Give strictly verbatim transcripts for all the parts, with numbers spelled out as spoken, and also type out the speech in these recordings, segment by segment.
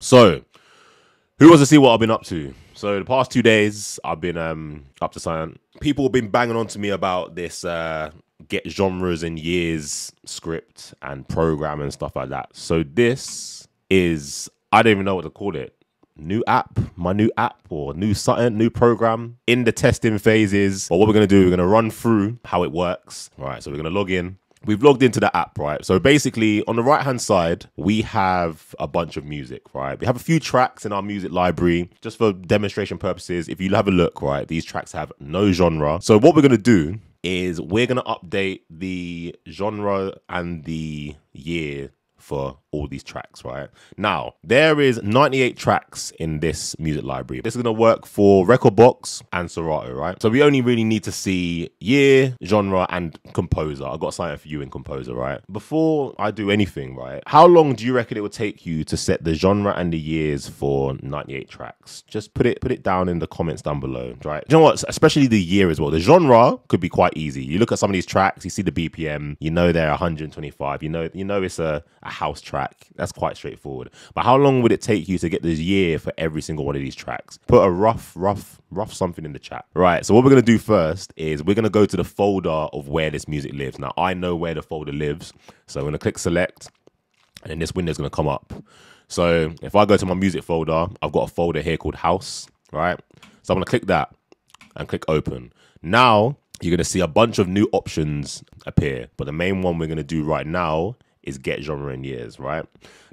So, who wants to see what I've been up to? So, the past two days, I've been um, up to something. People have been banging on to me about this uh, get genres and years script and program and stuff like that. So, this is, I don't even know what to call it. New app, my new app or new something, new program in the testing phases. Or what we're going to do, we're going to run through how it works. All right, so we're going to log in. We've logged into the app, right? So basically on the right-hand side, we have a bunch of music, right? We have a few tracks in our music library just for demonstration purposes. If you have a look, right, these tracks have no genre. So what we're going to do is we're going to update the genre and the year for all these tracks, right? Now, there is ninety-eight tracks in this music library. This is gonna work for Rekordbox and Serato, right? So we only really need to see year, genre, and composer. I've got something for you in composer, right? Before I do anything, right? How long do you reckon it would take you to set the genre and the years for ninety-eight tracks? Just put it put it down in the comments down below, right? Do you know what? Especially the year as well. The genre could be quite easy. You look at some of these tracks, you see the B P M, you know they're one hundred twenty-five, you know, you know it's a, a house track. That's quite straightforward. But how long would it take you to get this year for every single one of these tracks? Put a rough, rough, rough something in the chat. Right, so what we're going to do first is we're going to go to the folder of where this music lives. Now, I know where the folder lives. So I'm going to click select, and then this window is going to come up. So if I go to my music folder, I've got a folder here called house, right? So I'm going to click that and click open. Now, you're going to see a bunch of new options appear. But the main one we're going to do right now is get genre and years, right?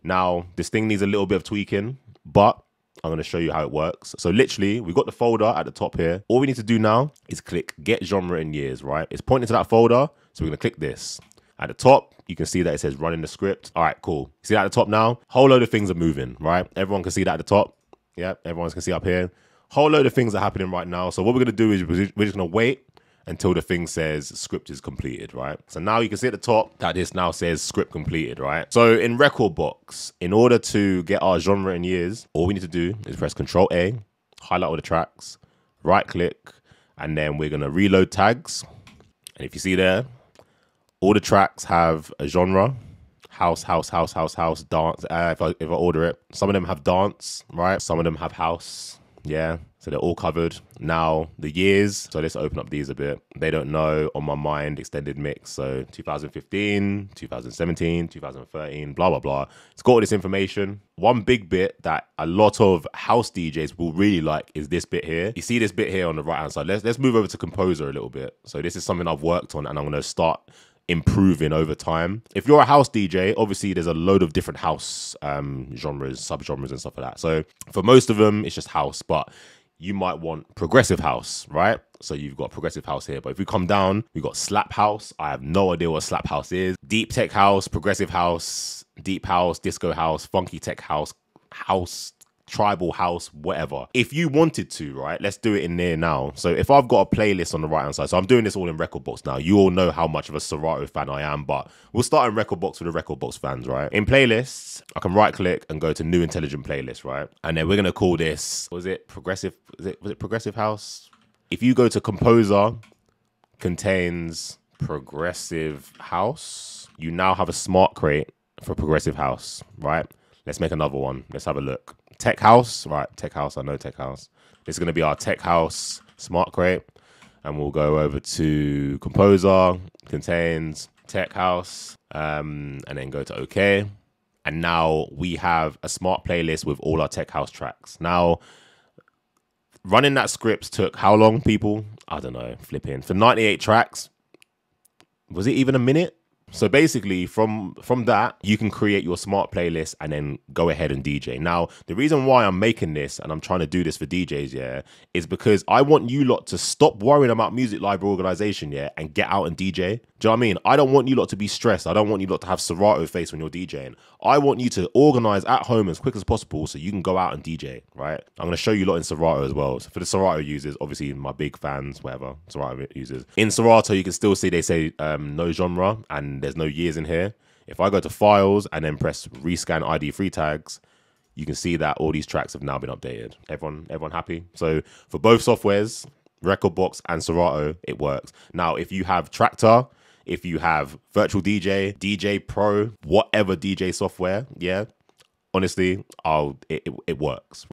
Now, this thing needs a little bit of tweaking, but I'm gonna show you how it works. So literally, we've got the folder at the top here. All we need to do now is click get genre and years, right? It's pointing to that folder, so we're gonna click this. At the top, you can see that it says running the script. All right, cool. See that at the top now? Whole load of things are moving, right? Everyone can see that at the top. Yeah, everyone can see up here. Whole load of things are happening right now. So what we're gonna do is we're just gonna wait until the thing says script is completed, right? So now you can see at the top that this now says script completed, right? So in Rekordbox, in order to get our genre and years, all we need to do is press Control A, highlight all the tracks, right click, and then we're gonna reload tags. And if you see there, all the tracks have a genre, house, house, house, house, house, dance. Uh, if I, if I order it, some of them have dance, right? Some of them have house, yeah. So they're all covered. Now, the years. So let's open up these a bit. They don't know, on my mind, extended mix. So two thousand fifteen, two thousand seventeen, two thousand thirteen, blah, blah, blah. It's got all this information. One big bit that a lot of house D Js will really like is this bit here. You see this bit here on the right-hand side. Let's, let's move over to composer a little bit. So this is something I've worked on and I'm gonna start improving over time. If you're a house D J, obviously there's a load of different house um, genres, subgenres and stuff like that. So for most of them, it's just house, but you might want progressive house, right? So you've got progressive house here, but if we come down, we've got slap house. I have no idea what slap house is. Deep tech house, progressive house, deep house, disco house, funky tech house, house, tribal house, whatever. If you wanted to, right, let's do it in there now. So if I've got a playlist on the right-hand side, so I'm doing this all in Rekordbox now. You all know how much of a Serato fan I am, but we'll start in Rekordbox with the Rekordbox fans, right? In playlists, I can right-click and go to new intelligent playlist, right? And then we're gonna call this, was it progressive, was it, was it progressive house? If you go to composer, contains progressive house, you now have a smart crate for progressive house, right? Let's make another one, let's have a look. Tech house, right, tech house, I know tech house. This is gonna be our tech house smart crate. And we'll go over to composer, contains tech house, um, and then go to okay. And now we have a smart playlist with all our tech house tracks. Now, running that script took how long, people? I don't know, flipping. For ninety-eight tracks, was it even a minute? So basically, from, from that, you can create your smart playlist and then go ahead and D J. Now, the reason why I'm making this and I'm trying to do this for D Js, yeah, is because I want you lot to stop worrying about music library organization, yeah, and get out and D J. Do you know what I mean? I don't want you lot to be stressed. I don't want you lot to have Serato face when you're DJing. I want you to organize at home as quick as possible so you can go out and D J, right? I'm going to show you lot in Serato as well. So for the Serato users, obviously my big fans, whatever, Serato users. In Serato, you can still see they say um, no genre and there's no years in here. If I go to files and then press rescan I D free tags, you can see that all these tracks have now been updated. Everyone, everyone happy? So for both softwares, Rekordbox and Serato, it works. Now, if you have Traktor, if you have Virtual D J, D J Pro, whatever D J software, yeah, honestly, I'll it, it, it works.